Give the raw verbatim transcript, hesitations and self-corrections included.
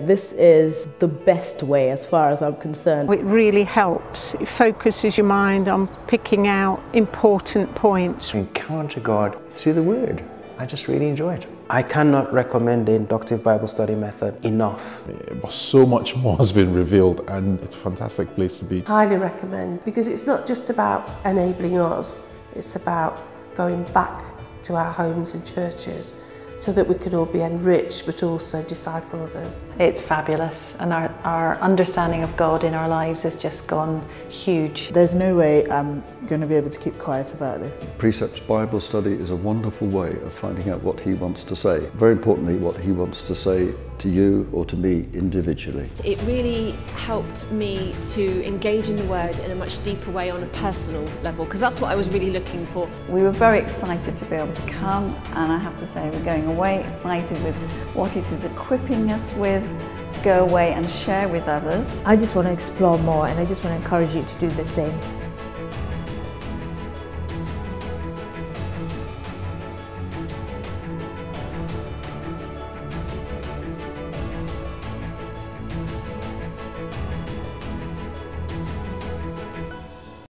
This is the best way as far as I'm concerned. It really helps. It focuses your mind on picking out important points. Encounter God through the Word. I just really enjoy it. I cannot recommend the inductive Bible study method enough. But so much more has been revealed, and it's a fantastic place to be. Highly recommend, because it's not just about enabling us, it's about going back to our homes and churches, so that we can all be enriched but also disciple others. It's fabulous, and our, our understanding of God in our lives has just gone huge. There's no way I'm going to be able to keep quiet about this. Precepts Bible Study is a wonderful way of finding out what He wants to say. Very importantly, what He wants to say to you or to me individually. It really helped me to engage in the Word in a much deeper way on a personal level, because that's what I was really looking for. We were very excited to be able to come, and I have to say we're going away excited with what it is equipping us with to go away and share with others. I just want to explore more, and I just want to encourage you to do the same.